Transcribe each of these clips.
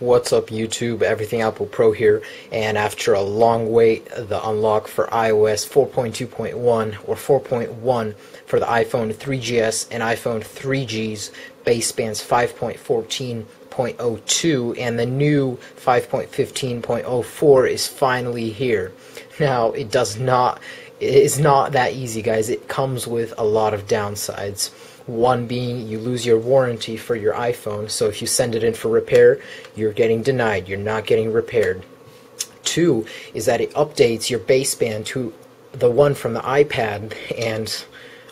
What's up YouTube, Everything Apple Pro here, and after a long wait, the unlock for iOS 4.2.1 or 4.1 for the iPhone 3GS and iPhone 3Gs, Basebands 5.14.02 and the new 5.15.04 is finally here. Now, it's not that easy, guys. It comes with a lot of downsides. One being you lose your warranty for your iPhone, so if you send it in for repair, you're getting denied. You're not getting repaired. Two is that it updates your baseband to the one from the iPad, and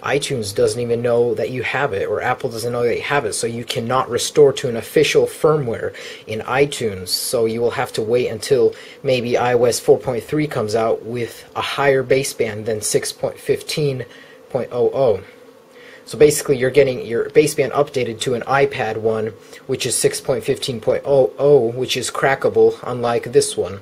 iTunes doesn't even know that you have it, or Apple doesn't know that you have it, so you cannot restore to an official firmware in iTunes, so you will have to wait until maybe iOS 4.3 comes out with a higher baseband than 6.15.00. So basically you're getting your baseband updated to an iPad one, which is 6.15.00, which is crackable, unlike this one.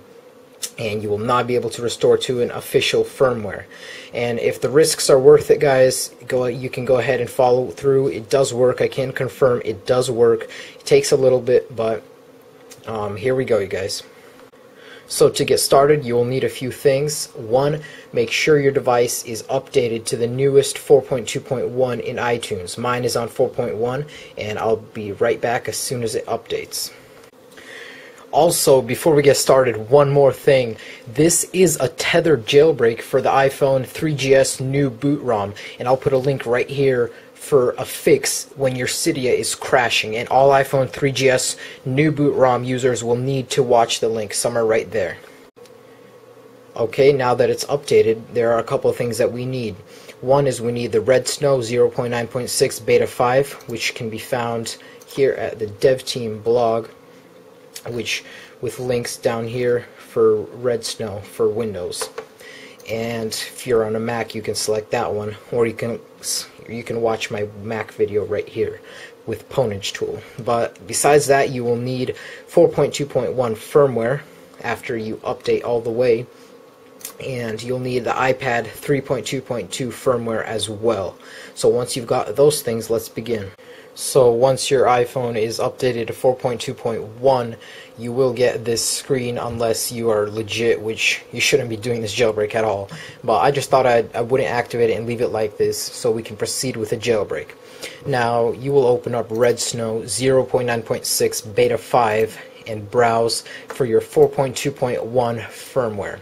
And you will not be able to restore to an official firmware. And if the risks are worth it, guys, you can go ahead and follow through. It does work. I can confirm it does work. It takes a little bit, but here we go, you guys. So to get started, you will need a few things. One, make sure your device is updated to the newest 4.2.1 in iTunes. Mine is on 4.1, and I'll be right back as soon as it updates. Also, before we get started, one more thing. This is a tethered jailbreak for the iPhone 3GS new boot ROM, and I'll put a link right here for a fix when your Cydia is crashing, and all iPhone 3GS new boot ROM users will need to watch the link somewhere right there. Okay, now that it's updated, there are a couple of things that we need. One is we need the RedSn0w 0.9.6 Beta 5, which can be found here at the dev team blog, which with links down here for RedSn0w for Windows. And if you're on a Mac, you can select that one, or you can watch my Mac video right here with Pwnage tool. But besides that, you will need 4.2.1 firmware after you update all the way, and you'll need the iPad 3.2.2 firmware as well. So once you've got those things, let's begin. So once your iPhone is updated to 4.2.1, you will get this screen unless you are legit, which you shouldn't be doing this jailbreak at all. But I just thought I wouldn't activate it and leave it like this so we can proceed with the jailbreak. Now you will open up RedSn0w 0.9.6 Beta 5 and browse for your 4.2.1 firmware.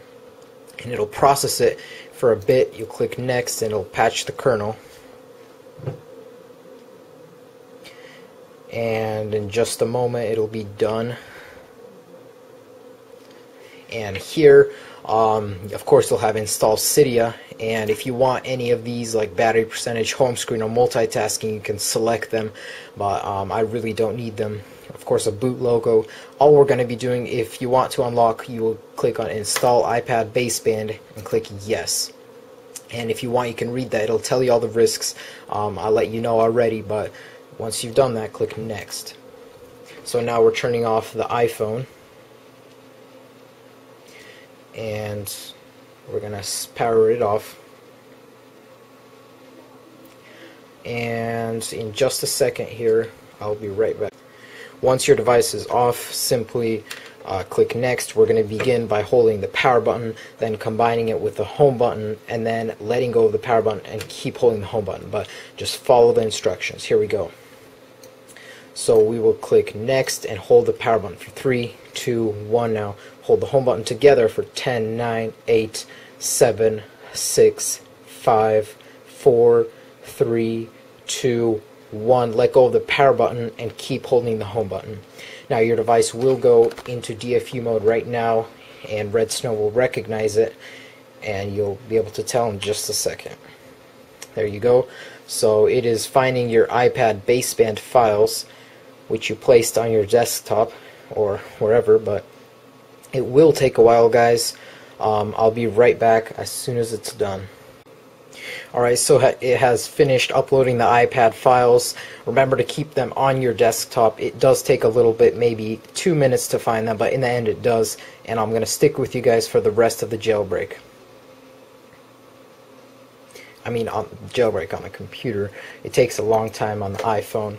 And it'll process it for a bit. You'll click next and it'll patch the kernel. And in just a moment it'll be done. And here of course you'll have installed Cydia, and if you want any of these like battery percentage, home screen, or multitasking, you can select them, but I really don't need them. Of course, a boot logo. All we're going to be doing, if you want to unlock, you will click on install iPad baseband and click yes. And if you want, you can read that. It'll tell you all the risks. I'll let you know already, but once you've done that, click next. So now we're turning off the iPhone, and we're gonna power it off, and in just a second here I'll be right back. Once your device is off, simply click next. We're going to begin by holding the power button, then combining it with the home button, and then letting go of the power button and keep holding the home button, but just follow the instructions. Here we go. So we will click next and hold the power button for 3, 2, 1 now. Hold the home button together for 10, 9, 8, 7, 6, 5, 4, 3, 2, 1. Let go of the power button and keep holding the home button. Now your device will go into DFU mode right now, and RedSn0w will recognize it, and you'll be able to tell in just a second. There you go. So it is finding your iPad baseband files, which you placed on your desktop or wherever, but it will take a while, guys. I'll be right back as soon as it's done. Alright, so it has finished uploading the iPad files. Remember to keep them on your desktop. It does take a little bit, maybe 2 minutes to find them, but in the end it does, and I'm going to stick with you guys for the rest of the jailbreak. I mean, on jailbreak on the computer. It takes a long time on the iPhone,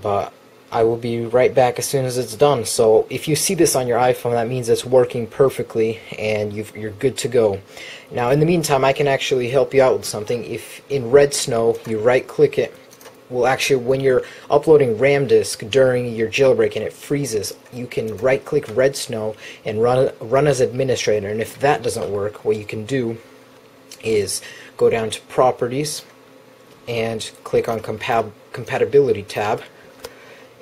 but I will be right back as soon as it's done. So if you see this on your iPhone, that means it's working perfectly and you're good to go. Now in the meantime, I can actually help you out with something. If in RedSn0w you right click it, well actually when you're uploading RAM disk during your jailbreak and it freezes, you can right click RedSn0w and run as administrator. And if that doesn't work, what you can do is go down to Properties and click on Compatibility tab,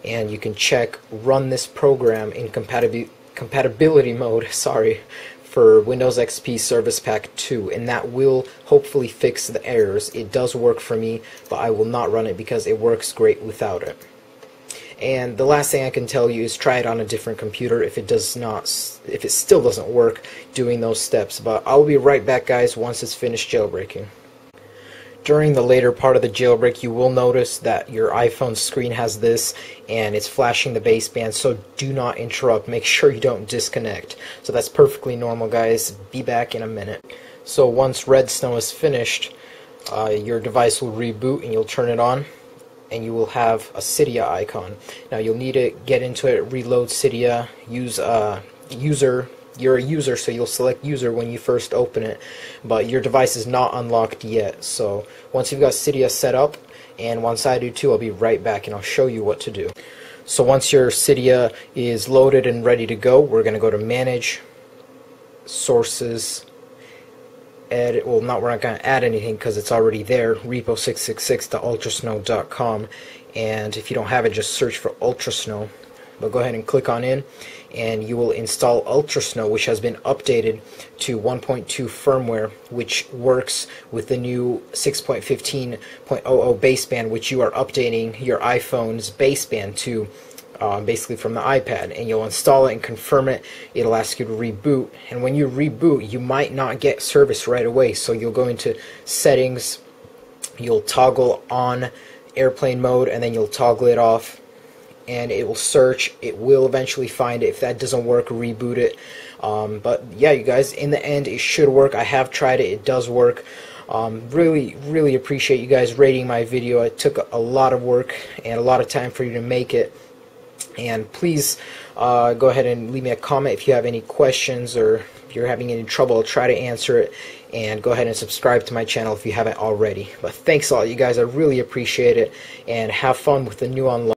and you can check Run this program in compatibility mode, sorry, for Windows XP Service Pack 2, and that will hopefully fix the errors. It does work for me, but I will not run it because it works great without it. And the last thing I can tell you is try it on a different computer if it still doesn't work doing those steps. But I'll be right back, guys, once it's finished jailbreaking. During the later part of the jailbreak, you will notice that your iPhone screen has this and it's flashing the baseband, so do not interrupt. Make sure you don't disconnect. So that's perfectly normal, guys. Be back in a minute. So once RedSn0w is finished, your device will reboot and you'll turn it on, and you will have a Cydia icon. Now you'll need to get into it, reload Cydia, use user. You're a user, so you'll select user when you first open it, but your device is not unlocked yet. So once you've got Cydia set up, and once I do too, I'll be right back and I'll show you what to do. So once your Cydia is loaded and ready to go, we're going to go to Manage, Sources, Edit. Well, we're not going to add anything because it's already there, repo666.ultrasn0w.com, and if you don't have it, just search for ultrasn0w. But go ahead and click on in, and you will install ultrasn0w, which has been updated to 1.2 firmware, which works with the new 6.15.00 baseband, which you are updating your iPhone's baseband to, basically from the iPad. And you'll install it and confirm it. It'll ask you to reboot, and when you reboot, you might not get service right away, so you'll go into Settings, you'll toggle on airplane mode, and then you'll toggle it off. And it will search, it will eventually find it. If that doesn't work, reboot it. But yeah, you guys, in the end, it should work. I have tried it, it does work. Really, really appreciate you guys rating my video. It took a lot of work and a lot of time for you to make it. And please go ahead and leave me a comment if you have any questions or if you're having any trouble. I'll try to answer it. And go ahead and subscribe to my channel if you haven't already. But thanks a lot, you guys. I really appreciate it. And have fun with the new online.